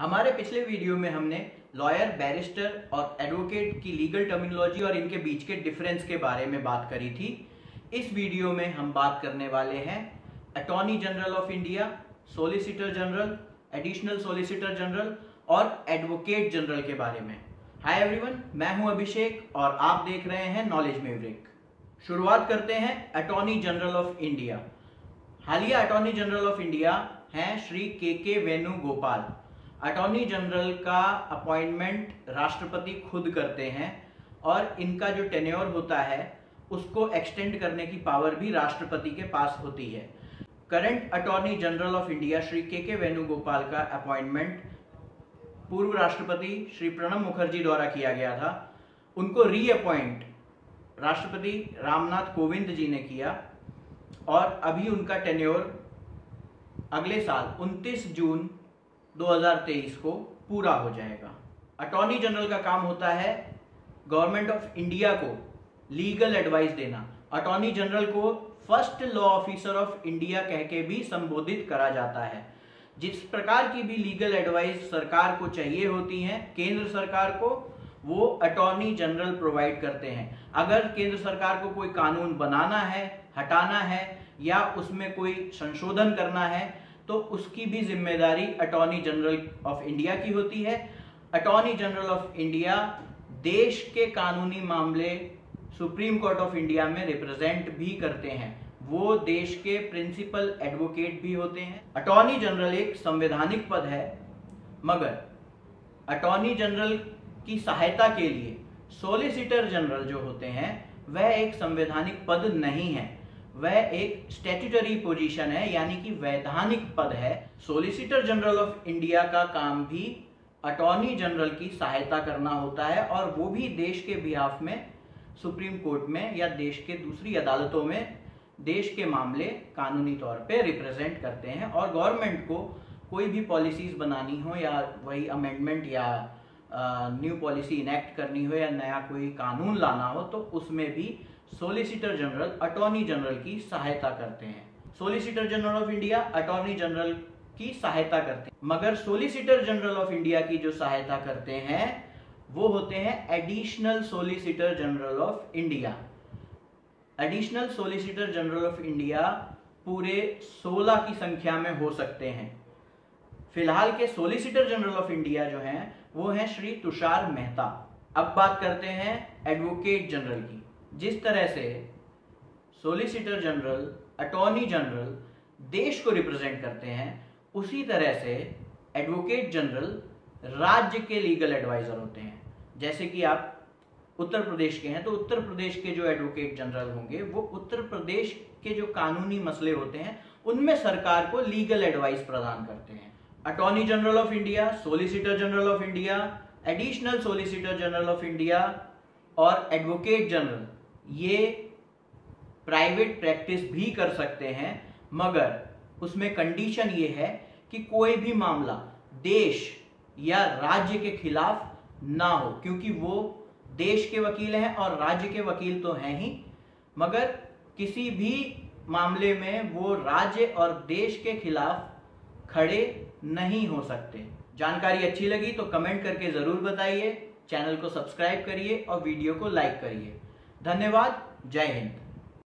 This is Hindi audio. हमारे पिछले वीडियो में हमने लॉयर, बैरिस्टर और एडवोकेट की लीगल टर्मिनोलॉजी और इनके बीच के डिफरेंस के बारे में बात करी थी। इस वीडियो में हम बात करने वाले हैं attorney general of India, solicitor general, additional solicitor general और एडवोकेट जनरल के बारे में। हाय एवरीवन, मैं हूं अभिषेक और आप देख रहे हैं नॉलेज मेवरिक। शुरुआत करते हैं अटॉर्नी जनरल ऑफ इंडिया। हालिया अटॉर्नी जनरल ऑफ इंडिया हैं श्री के वेणुगोपाल। अटॉर्नी जनरल का अपॉइंटमेंट राष्ट्रपति खुद करते हैं और इनका जो टेन्योर होता है उसको एक्सटेंड करने की पावर भी राष्ट्रपति के पास होती है। Current attorney general of India Shri K Venugopal का अपॉइंटमेंट पूर्व राष्ट्रपति श्री प्रणब मुखर्जी द्वारा किया गया था। उनको रीअपॉइंट राष्ट्रपति रामनाथ कोविंद जी ने किया और अभी उनका टेन्योर अगले साल 29 जून 2023 को पूरा हो जाएगा। अटॉर्नी जनरल का काम होता है गवर्नमेंट ऑफ इंडिया को लीगल एडवाइस देना। अटॉर्नी जनरल को first law officer of India कह के भी संबोधित करा जाता है। जिस प्रकार की भी लीगल एडवाइस सरकार को चाहिए होती है, केंद्र सरकार को, वो अटॉर्नी जनरल प्रोवाइड करते हैं। अगर केंद्र सरकार को कोई कानून बनाना है, हटाना है या उसमें कोई संशोधन करना है तो उसकी भी जिम्मेदारी अटॉर्नी जनरल ऑफ इंडिया की होती है। अटॉर्नी जनरल ऑफ इंडिया देश के कानूनी मामले सुप्रीम कोर्ट ऑफ इंडिया में रिप्रेजेंट भी करते हैं। वो देश के प्रिंसिपल एडवोकेट भी होते हैं। अटॉर्नी जनरल एक संवैधानिक पद है, मगर अटॉर्नी जनरल की सहायता के लिए सॉलिसिटर जनरल जो होते हैं वह एक संवैधानिक पद नहीं है, वह एक स्टैट्यूटरी पोजीशन है, यानी कि वैधानिक पद है। सॉलिसिटर जनरल ऑफ इंडिया का काम भी अटॉर्नी जनरल की सहायता करना होता है और वो भी देश के बिहाफ में सुप्रीम कोर्ट में या देश के दूसरी अदालतों में देश के मामले कानूनी तौर पे रिप्रेजेंट करते हैं और गवर्नमेंट को कोई भी पॉलिसीज बनानी हो या वही अमेंडमेंट या न्यू पॉलिसी इनेक्ट करनी हो या नया कोई कानून लाना हो तो उसमें भी सॉलिसिटर जनरल अटॉर्नी जनरल की सहायता करते हैं। Solicitor general of India attorney general की सहायता करते हैं, मगर सॉलिसिटर जनरल ऑफ इंडिया की जो सहायता करते हैं वो होते हैं additional solicitor general of India. Additional solicitor general of India पूरे 16 की संख्या में हो सकते हैं। फिलहाल के सॉलिसिटर जनरल ऑफ इंडिया जो हैं वो हैं श्री तुषार मेहता। अब बात करते हैं एडवोकेट जनरल की। जिस तरह से सॉलिसिटर जनरल, अटॉर्नी जनरल देश को रिप्रेजेंट करते हैं, उसी तरह से एडवोकेट जनरल राज्य के लीगल एडवाइजर होते हैं। जैसे कि आप उत्तर प्रदेश के हैं तो उत्तर प्रदेश के जो एडवोकेट जनरल होंगे वो उत्तर प्रदेश के जो कानूनी मसले होते हैं उनमें सरकार को लीगल एडवाइस प्रदान करते हैं। Attorney general of India, solicitor general of India, additional solicitor general of India और एडवोकेट जनरल ये प्राइवेट प्रैक्टिस भी कर सकते हैं, मगर उसमें कंडीशन ये है कि कोई भी मामला देश या राज्य के खिलाफ ना हो, क्योंकि वो देश के वकील हैं और राज्य के वकील तो हैं ही, मगर किसी भी मामले में वो राज्य और देश के खिलाफ खड़े नहीं हो सकते। जानकारी अच्छी लगी तो कमेंट करके ज़रूर बताइए, चैनल को सब्सक्राइब करिए और वीडियो को लाइक करिए। धन्यवाद, जय हिंद।